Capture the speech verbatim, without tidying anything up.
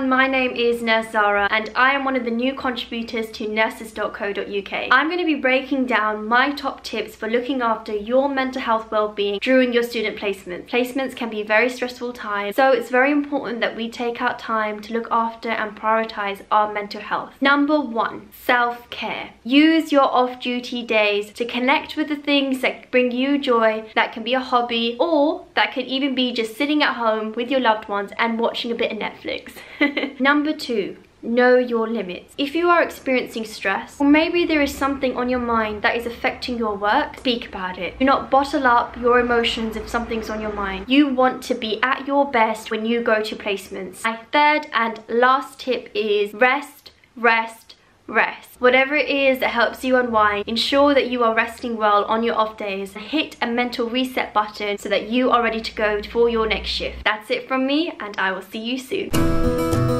everyone, my name is Nurse Zara and I am one of the new contributors to nurses dot co dot U K. I'm going to be breaking down my top tips for looking after your mental health well-being during your student placement. Placements can be very stressful times, so it's very important that we take out time to look after and prioritise our mental health. Number one, self-care. Use your off-duty days to connect with the things that bring you joy. That can be a hobby, or that could even be just sitting at home with your loved ones and watching a bit of Netflix. Number two, know your limits. If you are experiencing stress, or maybe there is something on your mind that is affecting your work, speak about it. Do not bottle up your emotions if something's on your mind. You want to be at your best when you go to placements. My third and last tip is rest, rest, rest. Whatever it is that helps you unwind, ensure that you are resting well on your off days. Hit a mental reset button so that you are ready to go for your next shift. That's it from me, and I will see you soon.